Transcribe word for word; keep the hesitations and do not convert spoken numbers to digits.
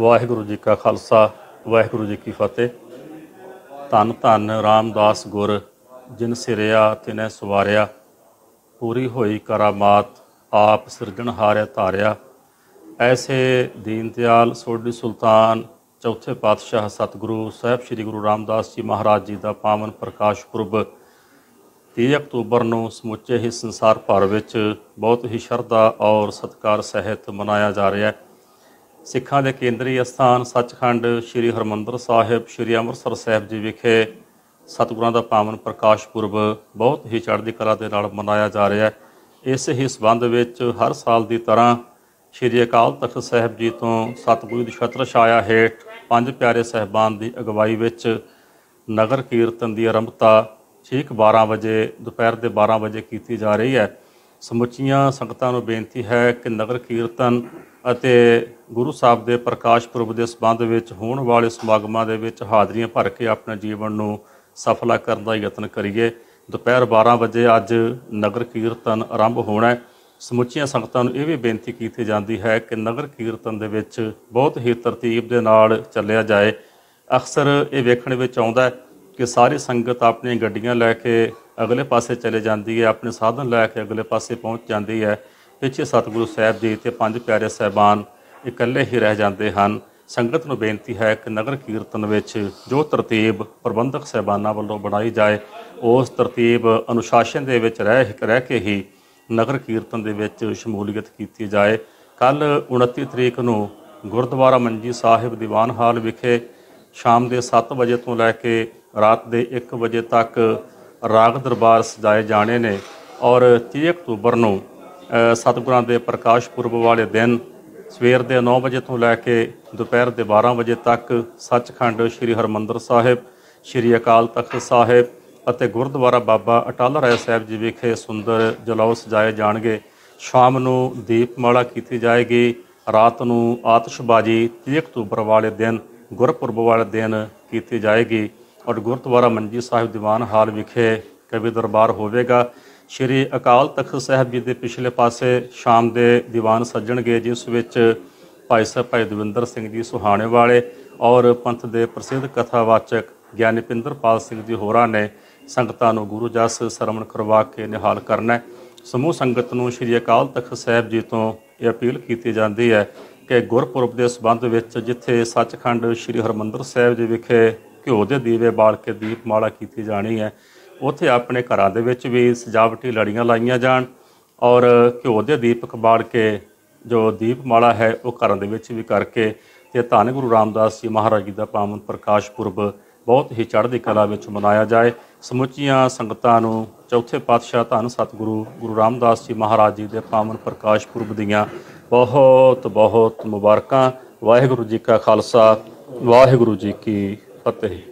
ਵਾਹਿਗੁਰੂ जी का खालसा ਵਾਹਿਗੁਰੂ जी की फतेह। धन धन रामदास गुर जिन सिरिया तिने सवारिया, पूरी होई करामात आप सिरजणहारे तारिया। ऐसे दीन दयाल सोढ़ी सुल्तान चौथे पातशाह सतगुरु साहब श्री गुरु रामदास जी महाराज जी का पावन प्रकाश पुरब तीह अक्तूबर को समुचे ही संसार भर विच बहुत ही श्रद्धा और सत्कार सहित मनाया जा रहा है। सिखा के केंद्रीय स्थान सचखंड श्री हरमंदिर साहिब श्री अमृतसर साहब जी विखे सतगुरां का पावन प्रकाश पुरब बहुत ही चढ़ती कला के नाल मनाया जा रहा है। इस ही संबंध विच हर साल की तरह श्री अकाल तख्त साहब जी तो सतगुरू की छत्र छाया हेठ पंज प्यारे साहबान की अगवाई विच नगर कीर्तन की आरंभता ठीक बारह बजे दोपहर के बारह बजे की जा रही है। समुचिया संगतां नूं बेनती है कि नगर कीर्तन अते गुरु साहब के प्रकाश पुरब के संबंध में होने वाले समागमां दे विच हाजरियां भर के अपने जीवन को सफला करने का यत्न करिए। दोपहर बारह बजे अज नगर कीर्तन आरंभ होना है। समुचिया संगतां नूं यह भी बेनती की जाती है कि नगर कीर्तन दे विच बहुत ही तरतीब दे नाल चलिया जाए। अक्सर ये वेखण विच आउंदा है कि सारी संगत अपनी गड्डियां लैके अगले पासे चले जाती है, अपने साधन लैके अगले पासे पहुँच जाती है। पिछे सतगुरु साहब जी ते पंज प्यारे साहबान इकल्ले ही रह जाते हैं। संगत नूं बेनती है कि नगर कीर्तन विच जो तरतीब प्रबंधक साहबाना वालों बनाई जाए, उस तरतीब अनुशासन दे विच रह रह के ही नगर कीर्तन दे विच शमूलीयत की जाए। कल उनती तरीक नूं गुरद्वारा मंजी साहिब दीवान हाल विखे शाम के सत्त बजे तो लैके रात के एक बजे तक राग दरबार सजाए जाने ने और तीह अक्तूबर नूं सतगुरां के प्रकाश पुरब वाले दिन सवेर के नौ बजे तो लैके दोपहर के बारह बजे तक सचखंड श्री हरमंदिर साहिब श्री अकाल तख्त साहिब ਅਤੇ ਗੁਰਦੁਆਰਾ ਬਾਬਾ ਅਟਾਲਾ ਰਾਏ ਸਾਹਿਬ ਜੀ ਵਿਖੇ ਸੁੰਦਰ ਜਲੌ ਸਜਾਏ ਜਾਣਗੇ। ਸ਼ਾਮ ਨੂੰ ਦੀਪਮਾਲਾ ਕੀਤੀ ਜਾਏਗੀ। ਰਾਤ ਨੂੰ ਆਤਿਸ਼ਬਾਜ਼ੀ ਤੀਹ ਅਕਤੂਬਰ ਵਾਲੇ ਦਿਨ ਗੁਰਪੁਰਬ ਵਾਲੇ ਦਿਨ ਕੀਤੀ ਜਾਏਗੀ ਔਰ ਗੁਰਦੁਆਰਾ ਮੰਜੀ ਸਾਹਿਬ ਦੀਵਾਨ ਹਾਲ ਵਿਖੇ ਕਵੀ ਦਰਬਾਰ ਹੋਵੇਗਾ। ਸ਼੍ਰੀ ਅਕਾਲ ਤਖਤ ਸਾਹਿਬ ਜੀ ਦੇ ਪਿਛਲੇ ਪਾਸੇ ਸ਼ਾਮ ਦੇ ਦੀਵਾਨ ਸੱਜਣਗੇ, ਜਿਸ ਵਿੱਚ ਭਾਈ ਸਾਹਿਬ ਭਾਈ ਦਵਿੰਦਰ ਸਿੰਘ ਜੀ ਸੁਹਾਣੇ ਵਾਲੇ ਔਰ ਪੰਥ ਦੇ ਪ੍ਰਸਿੱਧ ਕਥਾਵਾਚਕ ਗਿਆਨੀ ਪਿੰਦਰ ਪਾਲ ਸਿੰਘ ਜੀ ਹੋਰਾਂ ਨੇ संगतां नूं गुरु जस सरवण करवा के निहाल करना है। समूह संगत नूं श्री अकाल तख्त साहब जी तो यह अपील की जाती है कि गुरपुरब के संबंध में जिथे सचखंड श्री हरमंदिर साहब जी विखे घ्यो के दीवे बाल के दीपमाला की जानी है, उत्थे अपने घरां दे विच भी सजावटी लड़ियां लाइयां जाण और घ्यो के दीपक बाल के जो दीपमाला है वह घरां दे विच भी करके ते धन गुरु रामदास जी महाराज जी का पावन प्रकाश पुरब बहुत ही चढ़ती कला में मनाया जाए। समुचिया संगतां नूं चौथे पातशाह धन सतगुरु गुरु रामदास जी महाराज जी के पावन प्रकाश पुरब दियां बहुत बहुत मुबारकां। वाहिगुरू जी का खालसा वाहिगुरू जी की फतेह।